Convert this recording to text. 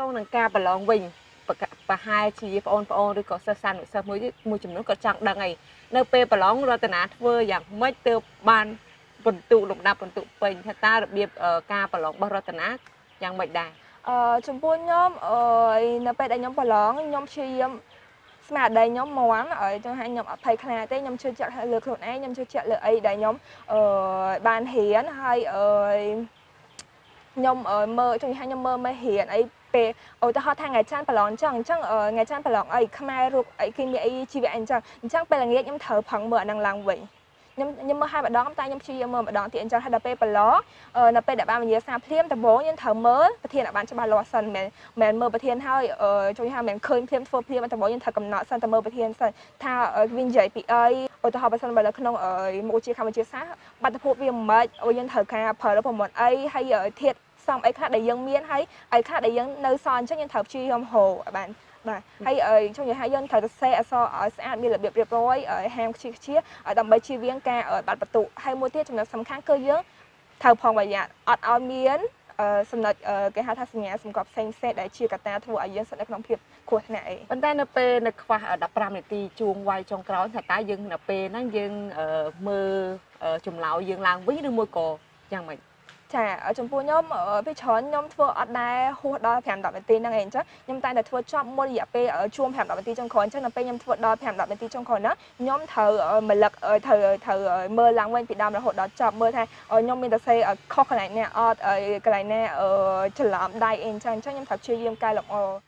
តូន នឹង ការ ប្រឡង វិញ ប្រហែល ជា ប្អូន ឬ ក៏ សិស្សសាន មួយ ចំនួន ក៏ ចង់ ដឹង អី នៅ ពេល ប្រឡង រតនា ធ្វើ យ៉ាង ម៉េច ទើប បាន បន្ទុក លំដាប់ បន្ទុក ពេញ ថា តា របៀប ការ ប្រឡង របស់ រតនា យ៉ាង ម៉េច ដែរ ចំពោះ ខ្ញុំ នៅ ពេល ដែល ខ្ញុំ ប្រឡង ខ្ញុំ ព្យាយាម ស្មារតី ខ្ញុំ មន់ ឲ្យ ខ្ញុំ អត់ ភ័យ ខ្លាច ទេ ខ្ញុំ ជឿជាក់ លើ ខ្លួន ឯង ខ្ញុំ ជឿជាក់ លើ អី ដែល ខ្ញុំ បាន រៀន ហើយ ខ្ញុំ មើល ជួយ ឲ្យ ខ្ញុំ មើល មក រៀន អី ពេល ឧទាហរណ៍ ថា ថ្ងៃច័ន្ទ ប្រឡង អញ្ចឹង ថ្ងៃ ច័ន្ទ ប្រឡង អី ខ្មែរ រូប អី គីមី អី ជីវៈ អី អញ្ចឹង ពេល ល្ងាច ខ្ញុំ ត្រូវ ប្រឹង មើល អា នឹង ឡើង វិញ ខ្ញុំ មើល ហើយ ម្ដង តែ ខ្ញុំ ព្យាយាម មើល ម្ដង ទៀត អញ្ចឹង ហើយ ដល់ ពេល ប្រឡង នៅ ពេល ដែល បាន វិញ្ញាសា ភ្លាម ដំបូង ខ្ញុំ ត្រូវ មើល ប្រធាន ឲ្យ បាន ច្បាស់ លាស់ សិន មិន មើល ប្រធាន ហើយ ជួយ ឲ្យ មិន ឃើញ ភ្លាម ធ្វើ ភ្លាម ដំបូង ខ្ញុំ ត្រូវ កំណត់ សិន តែ មើល ប្រធាន សិន ថា វិញ្ញាយ ពី អី ឧទាហរណ៍ បើ សិន បើ នៅ ក្នុង មុខ ជា កម្មវិធី សាស្ត្រ បាត់ ទៅ ពួក វា មិន យើង ត្រូវ ការ ប្រើ ប្រព័ន្ធ អី ហើយ ធាត សំ អី ខ្លះ ដែល យើង មាន ហើយ អី ខ្លះ ដែល យើង នៅ សល់ អញ្ចឹង យើង ត្រូវ ព្យាយាម ហៅ ឲ្យ បាន ហើយ ជួយ ឲ្យ យើង ត្រូវ សរសេរ អក្សរ ឲ្យ ស្អាត មាន របៀប រៀបរយ ហាម ខ្ជិះ ឲ្យ ដើម្បី ជៀសវាង ការ បាត់ បន្ទុក ហើយ មួយ ទៀត ចំណុច សំខាន់ គឺ យើង ត្រូវ ប្រុង ប្រយ័ត្ន អត់ ឲ្យ មាន សំណុច គេ ហៅ ថា សញ្ញា សម្គាល់ ផ្សេងៗ ដែល ជា កត្តា ធ្វើ ឲ្យ យើង ស្ថិត នៅ ក្នុង ភាព គ្រោះថ្នាក់ អី ប៉ុន្តែ នៅ ពេល នៅ ខ្វះ 15 នាទី ជួង វាយ ចុង ក្រោយ ថា តើ យើង នៅ ពេល ហ្នឹង យើង មើល ចម្លើយ យើង ឡើង វិញ ឬ មួយ ក៏ យ៉ាង ម៉េច ចា ចំពោះ ខ្ញុំ ពេល ច្រើន ខ្ញុំ ធ្វើ អត់ ដែរ ហួស ដល់ 5 10 នាទី ហ្នឹង ឯង អញ្ចឹង ខ្ញុំ តែង តែ ធ្វើ ចប់ មុន រយៈ ពេល ជួង 5 10 នាទី ចុង ក្រោយ អញ្ចឹង ដល់ ពេល ខ្ញុំ ធ្វើ ដល់ 5 10 នាទី ចុង ក្រោយ ហ្នឹង ខ្ញុំ ត្រូវ ម្លឹក ត្រូវ មើល ឡើង វិញ ពី ដើម រហូត ដល់ ចប់ មើល ថា ខ្ញុំ មាន តែ សេ ខុស កន្លែង ណា អត់ កន្លែង ណា ច្រឡំ ដៃ អី អញ្ចឹង ខ្ញុំ ត្រូវ ព្យាយាម កែលម្អ